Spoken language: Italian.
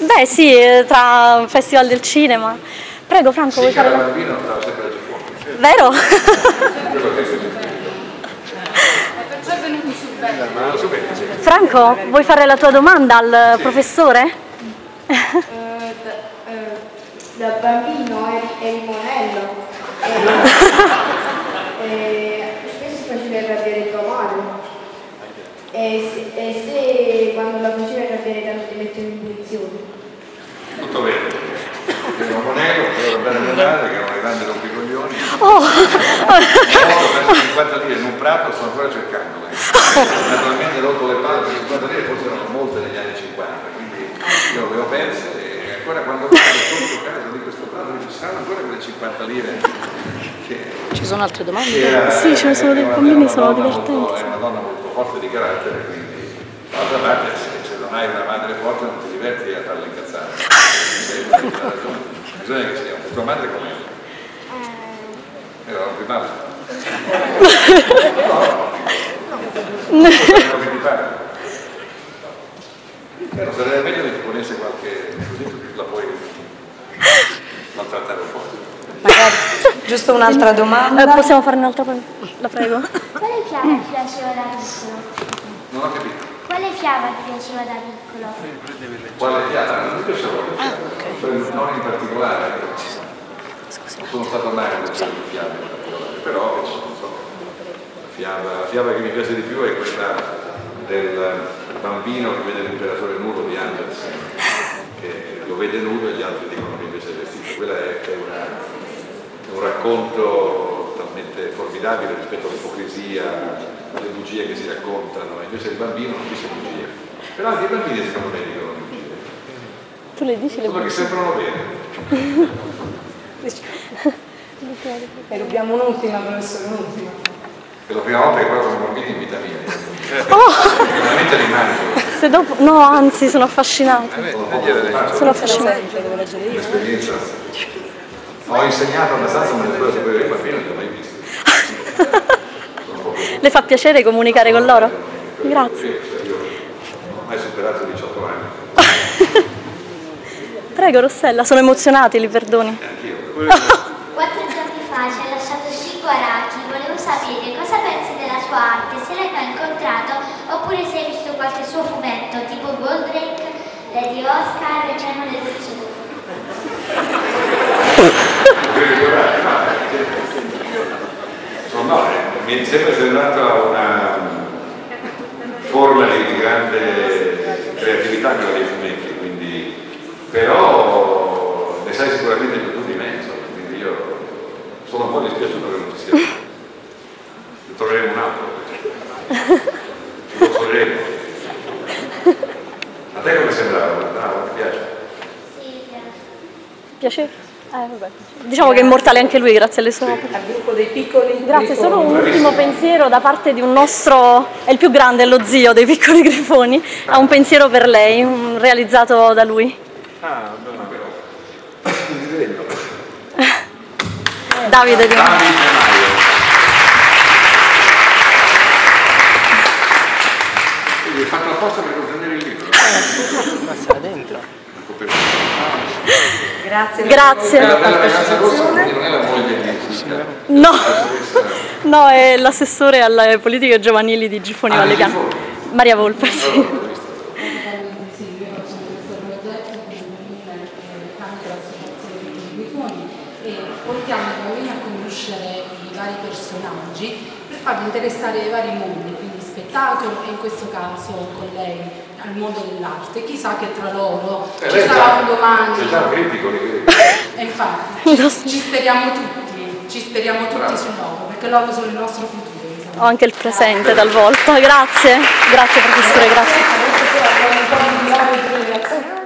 Beh sì, tra un festival del cinema. Prego Franco, sì, vuoi fare? La bambina stava sempre a Giffoni. Vero? Franco, vuoi fare la tua domanda al professore? Da bambino eri monello. Spesso faceva arrabbiare tua madre. E se quando la cucina arrabbiare tanto ti mettevi in punizione? Tutto bene. Era un monello, che era una grande rompicoglioni. Oh! Ho 50 lire in un prato, sto ancora cercando. Naturalmente rotto le palle, 50 lire forse erano molte negli anni 50, quindi io le ho perse e ancora quando parlo sotto casa di questo prato mi ci saranno ancora quelle 50 lire. Ci sono altre domande? Sì, ce ne sono dei bambini, sono divertenti. È una donna molto forte di carattere, quindi d'altra parte se non hai una madre forte non ti diverti a farla incazzare. Bisogna che sia tua madre come era un primato. No, come ti pare. Però sarebbe meglio che ti ponesse qualche così tu la puoi maltrattare un po'. Magari giusto un'altra domanda. Possiamo fare un'altra la prego. Quale fiaba ti piaceva da piccolo? Non ho capito. Quale fiaba ti piaceva da piccolo? Quale fiaba? Non mi piaceva da piccolo. Non in particolare, sono stato mai una fiaba in particolare, però non so, la fiaba che mi piace di più è quella del bambino che vede l'imperatore nudo di Anderson, che lo vede nudo e gli altri dicono che invece è vestito. Quella è un racconto talmente formidabile rispetto all'ipocrisia, alle bugie che si raccontano, invece il bambino non dice bugie, però anche i bambini secondo me dicono bugie. Tu le dici le cose? Sembrano bene. E rubiamo un'ultima, professore, un'ultima. Per la prima volta che guardo un bambino in vita mia. Oh! Veramente rimango. No, anzi, sono affascinata. Sono affascinata. Un'esperienza. Ho insegnato una stanza una scuola superiore ai bambini, non li ho mai visti. Le fa piacere comunicare con loro? Grazie. Io non ho mai superato 18 anni. Prego Rossella, sono emozionati, li perdoni. Anch'io. 4 giorni fa ci ha lasciato Shigeru Araki, volevo sapere cosa pensi della sua arte, se l'hai mai incontrato oppure se hai visto qualche suo fumetto, tipo Goldrake, Lady Oscar, e Gianno del Vicino. No, mi è sempre sembrata una forma di grande creatività quella dei fumetti, quindi... però ne sai sicuramente più di me, quindi io sono un po' dispiaciuto che non ci sia. Ne troveremo un altro, lo troveremo. A te come sembrava? No, ti piace? Sì, piace. Vabbè. Diciamo che è immortale anche lui grazie alle sue opere. Al gruppo dei piccoli. Grazie, Grifoni. Solo un ultimo pensiero da parte di un nostro, è il più grande, lo zio dei piccoli Grifoni, ha un pensiero per lei, realizzato da lui. Ah, no, no, però. Davide Di Maio. Quindi è fatto apposta per contenere il libro. Ma sta dentro. Grazie. Grazie. Non è la moglie di... No, no, è l'assessore alle politiche giovanili di Giffoni Valle Piano. Maria Volpe, sì. Per farvi interessare ai vari mondi, quindi spettacolo e in questo caso con lei al mondo dell'arte, chissà che tra loro ci sarà un domani. C'è già un critico di e infatti ci speriamo tutti sul loro, perché loro sono il nostro futuro. Ho anche il presente dal volto, grazie, grazie professore, grazie.